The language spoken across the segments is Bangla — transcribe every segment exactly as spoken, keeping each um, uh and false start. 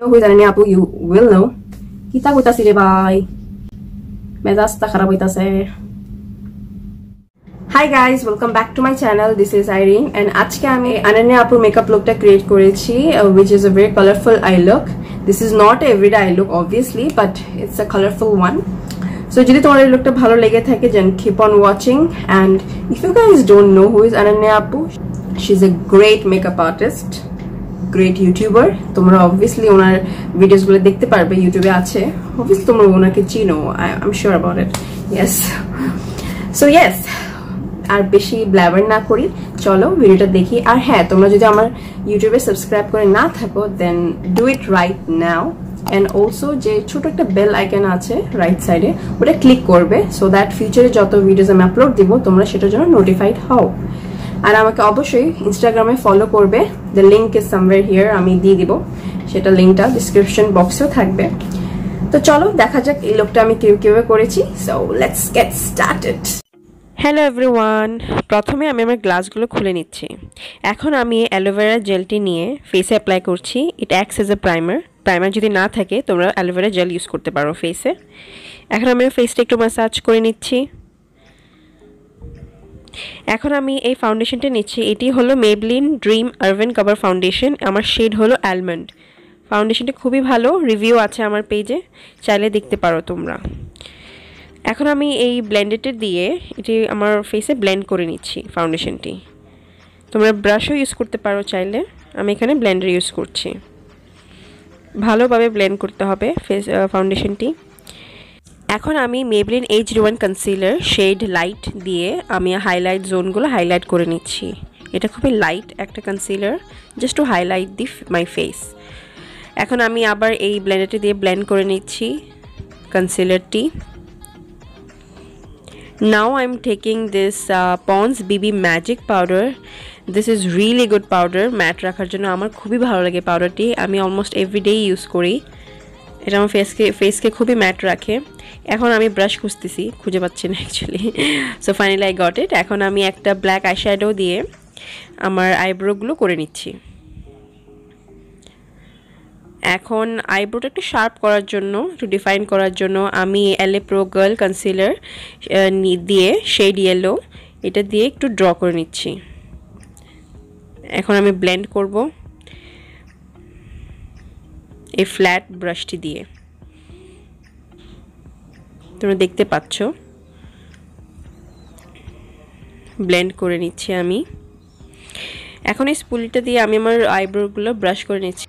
Who is Ananya Apu, you will know. Kita kita sila bye. Medas ta kharab hoita se. Hi guys, welcome back to my channel. This is Irin and आज क्या हमें Ananya Apu makeup look टा create करे ची, which is a very colorful eye look. This is not a everyday eye look obviously, but it's a colorful one. So जिधे तुम्हारे look टा भालो लगे था कि जन keep on watching. And if you guys don't know who is Ananya Apu, she's a great makeup artist. Great YouTuber तुम्हारा obviously उनार वीडियोस गुले देखते पार बे यूट्यूबे आचे obviously तुम्हारा उनार के चीनो I'm sure about it yes so yes आर बेशी ब्लैबर ना कोरी चलो वीडियो टा देखी आर है तुम्हारा जो जो हमार यूट्यूबे सब्सक्राइब करे ना था को then do it right now and also जे छोटा एक बेल आइकन आचे right side ए उटा क्लिक कर बे so that future जो तो वीडियोस हम अपलोड दिवो तुम्हारा शेटो जो नोटिफाइड हाउ আর আমাকে অবশ্যই ইনস্টাগ্রামে ফলো করবে the link is somewhere here আমি দিয়ে দিব সেটা লিংকটা ডেসক্রিপশন বক্সেও থাকবে তো চলো দেখা যাক এই লুকটা আমি কিউ কিউবে করেছি so let's get started hello everyone প্রথমে আমি আমার গ্লাসগুলো খুলে নিচ্ছি এখন আমি অ্যালোভেরা জেলটি নিয়ে ফেসে অ্যাপ্লাই করছি it acts as a primer primer যদি না থাকে তোমরা অ্যালোভেরা জেল ইউজ করতে পারো ফেসে এখন আমি ফেসটা একটু ম্যাসাজ করে নিচ্ছি এখন আমি এই ফাউন্ডেশনটা নিচ্ছি এটি হলো Maybelline Dream Urban Cover foundation আমার শেড হলো অ্যালমন্ড ফাউন্ডেশনটা খুবই ভালো রিভিউ আছে আমার পেজে চাইলে দেখতে পারো তোমরা এখন আমি এই ব্লেন্ডারটা দিয়ে এটি আমার ফেসে ব্লেন্ড করে নিচ্ছি ফাউন্ডেশনটি তোমরা ব্রাশও ইউজ করতে পারো চাইলে আমি এখানে ব্লেন্ডার ইউজ করছি ভালোভাবে ব্লেন্ড করতে হবে ফেস ফাউন্ডেশনটি এখন আমি Maybelline H Twenty One concealer shade light দিয়ে আমি হাইলাইট জোনগুলো হাইলাইট করে নিচ্ছি এটা খুবই লাইট একটা concealer just to highlight the my face এখন আমি আবার এই ব্লেন্ডারটি দিয়ে ব্লেন্ড করে নিচ্ছি কনসিলারটি now I am taking this Pond's B B Magic powder this is really good powder matte রাখার জন্য আমার খুবই ভালো লাগে পাউডারটি আমি অলমোস্ট এভরিডে ইউজ করি এটা আমার ফেসকে ফেসকে খুবই ম্যাট রাখে এখন আমি ব্রাশ খুঁজতেছি খুঁজে পাচ্ছি না actually so finally I got it এখন আমি একটা ব্ল্যাক আইশ্যাডো দিয়ে আমার আইব্রোগুলো করে নিচ্ছি এখন আইব্রোটা একটু শার্প করার জন্য একটু ডিফাইন করার জন্য আমি L A Pro Girl concealer দিয়ে শেড ইয়েলো এটা দিয়ে একটু ড্র করে নিচ্ছি এখন আমি ব্লেন্ড করব এই ফ্ল্যাট ব্রাশটি দিয়ে তোমরা দেখতে পাচ্ছ ব্লেন্ড করে নিচ্ছি আমি এখন এই স্পুলিটা দিয়ে আমি আমার আইব্রোগুলো ব্রাশ করে নিচ্ছি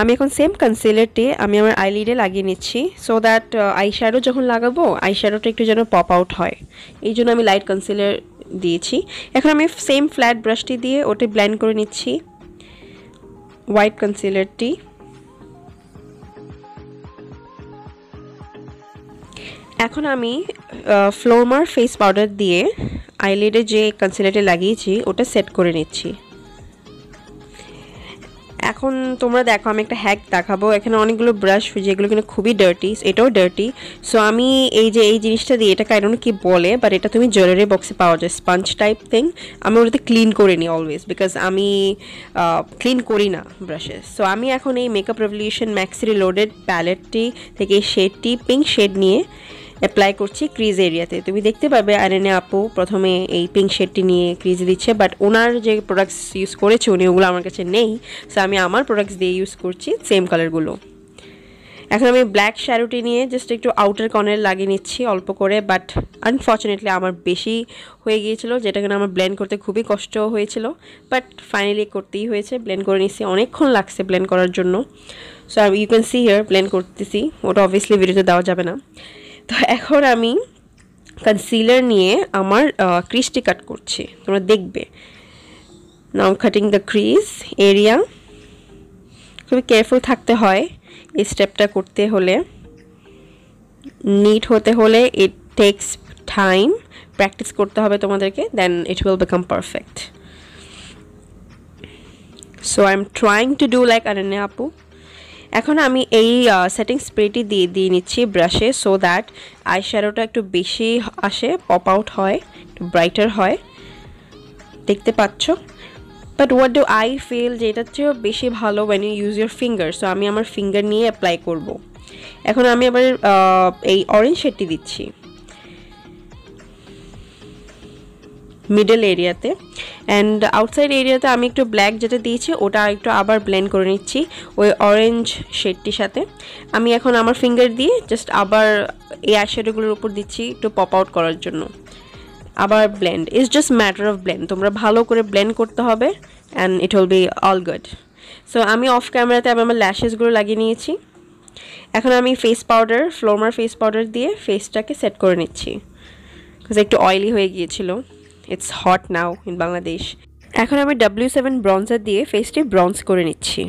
আমি এখন সেম কনসিলারটি আমি আমার আইলিডে লাগিয়ে নিচ্ছি সো দ্যাট আইশ্যাডো যখন লাগাবো আইশ্যাডোটা একটু যেন পপ আউট হয় এই জন্য আমি লাইট কনসিলার দিয়েছি এখন আমি সেম ফ্ল্যাট ব্রাশটি দিয়ে ওটা ব্লেন্ড করে নিচ্ছি হোয়াইট কনসিলারটি এখন আমি ফ্লোমার ফেস পাউডার দিয়ে আইলিডে যে কনসিলারটা লাগিয়েছি ওটা সেট করে নিচ্ছি এখন তোমরা দেখো আমি একটা হ্যাক দেখাবো এখানে অনেকগুলো ব্রাশ যেগুলো কিন্তু খুবই ডার্টি এটাও ডার্টি সো আমি এই যে এই জিনিসটা দিয়ে এটাকে আই ডোন্ট নো কি বলে বাট এটা তুমি জুয়েলারি বক্সে পাওয়া যায় স্পঞ্জ টাইপ থিং আমি ওটাতে ক্লিন করে নিই অলওয়েজ বিকজ আমি ক্লিন করি না ব্রাশে সো আমি এখন এই মেকআপ রেভলিউশন ম্যাক্স রিলোডেড প্যালেটটি থেকে এই শেডটি পিঙ্ক শেড নিয়ে অ্যাপ্লাই করছি ক্রিজ এরিয়াতে তুমি দেখতে পাবে Ananya Apu প্রথমে এই পিঙ্ক শেডটি নিয়ে ক্রিজ দিচ্ছে বাট ওনার যে প্রোডাক্টস ইউজ করেছে উনি ওগুলো আমার কাছে নেই সো আমি আমার প্রোডাক্টস দিয়ে ইউজ করছি সেম কালারগুলো এখন আমি ব্ল্যাক শ্যাডোটি নিয়ে জাস্ট একটু আউটার কর্নার লাগিয়ে নিচ্ছি অল্প করে বাট আনফর্চুনেটলি আমার বেশি হয়ে গিয়েছিলো যেটা কিনা আমার ব্লেন্ড করতে খুবই কষ্ট হয়েছিল বাট ফাইনালি করতেই হয়েছে ব্লেন্ড করে নিচ্ছি অনেকক্ষণ লাগছে ব্লেন্ড করার জন্য so you can see here blend করতেছি ওটা অবভিয়াসলি ভিডিওতে দেওয়া যাবে না তো এখন আমি কনসিলার নিয়ে আমার ক্রিজটি কাট করছি তোমরা দেখবে now cutting the crease area খুবই কেয়ারফুল থাকতে হয় এই স্টেপটা করতে হলে নিট হতে হলে ইট টেকস টাইম প্র্যাকটিস করতে হবে তোমাদেরকে then it will become perfect so I am trying to do like Ananya Apu এখন আমি এই সেটিং স্প্রেটি দিয়ে দিয়ে নিচ্ছি ব্রাশে সো দ্যাট আইশ্যাডোটা একটু বেশি আসে পপ আউট হয় একটু ব্রাইটার হয় দেখতে পাচ্ছ But what do I feel যেটা চেয়ে বেশি ভালো when you use your finger, so আমি আমার finger নিয়ে apply করব। এখন আমি আবার এই orange shade দিচ্ছি middle area তে and outside area তে আমি একটু black যেটা দিয়েছি ওটা একটু আবার blend করে নিচ্ছি ওই orange shade টির সাথে। আমি এখন আমার finger দিয়ে just আবার এই eyeshadow গুলোর উপর দিচ্ছি একটু pop out করার জন্য। আবার blend, it's just matter of blend, তোমরা ভালো করে blend করতে হবে and it will be all good. So আমি off camera তে আমি আমার lashes গুলো লাগিয়ে নিয়েছি। এখন আমি face powder, Flormer face powder দিয়ে face টাকে set করে নিচ্ছি because একটু oily হয়ে গিয়েছিল। It's hot now in Bangladesh. এখন আমি W seven bronzer দিয়ে face টি bronze করে নিচ্ছি।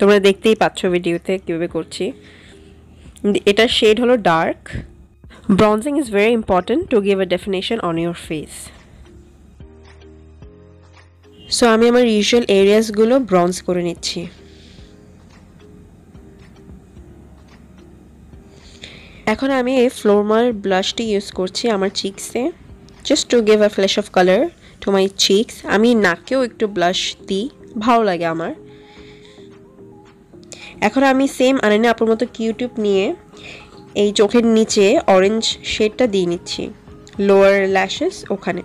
তোমরা দেখতেই পাচ্ছ ভিডিওতে কিভাবে করছি। এটা shade হলো dark. Bronzing is very important to give a definition on your face. So I am amar usual areas gulo bronze kore nichhi. Ekhon ami ei Flormer blush ti use korchi amar cheeks e just to give a flash of color to my cheeks. Ami nakeo ektu blush di bhalo lage amar. Ekhon ami same Ananya apur moto Q-tip niye এই চোখের নিচে অরেঞ্জ শেডটা দিয়ে নিচ্ছি লোয়ার ল্যাশেস ওখানে।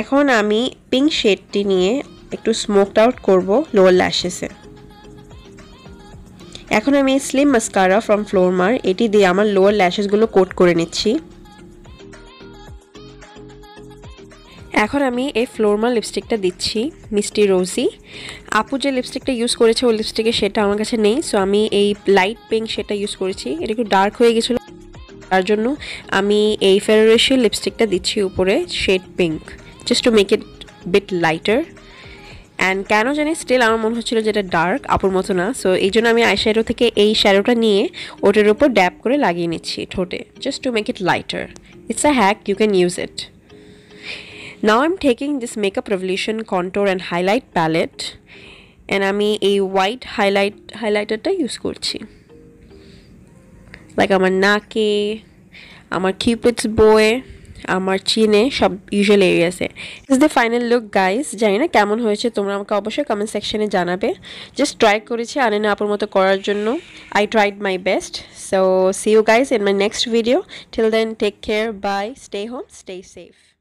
এখন আমি পিঙ্ক শেডটি নিয়ে একটু স্মোকড আউট করব লোয়ার ল্যাশেসে। এখন আমি স্লিম মাস্কারা ফ্রম ফ্লোরমার এটি দিয়ে আমার লোয়ার ল্যাশেসগুলো কোট করে নিচ্ছি। এখন আমি এই ফ্লোরমার লিপস্টিকটা দিচ্ছি মিষ্টি রোজি। আপু যে লিপস্টিকটা ইউজ করেছে ওই লিপস্টিকের শেডটা আমার কাছে নেই, সো আমি এই লাইট পিঙ্ক শেডটা ইউজ করেছি। এটা একটু ডার্ক হয়ে গেছিলো তার জন্য আমি এই ফেরোরেশিয়াল লিপস্টিকটা দিচ্ছি উপরে shade pink just to make it bit lighter and কেন জানি স্টিল আমার মনে হচ্ছিলো যেটা ডার্ক আপুর মতো না, সো এই জন্য আমি আই শ্যাডো থেকে এই শ্যাডোটা নিয়ে ওটার উপর ড্যাপ করে লাগিয়ে নিচ্ছি ঠোঁটে just to make it lighter. It's a hack, you can use it. Now I'm taking this Makeup Revolution Contour and Highlight palette and I'm a white highlight highlighter ta use korchi. Like amar nake, amar cupid's bow, amar chine sob usual areas e. This is the final look guys. Jani na kemon hoyeche tomra amake obosshoi comment section e janabe. Just try korechi Ananya apur moto korar jonno. I tried my best. So see you guys in my next video. Till then take care, bye, stay home, stay safe.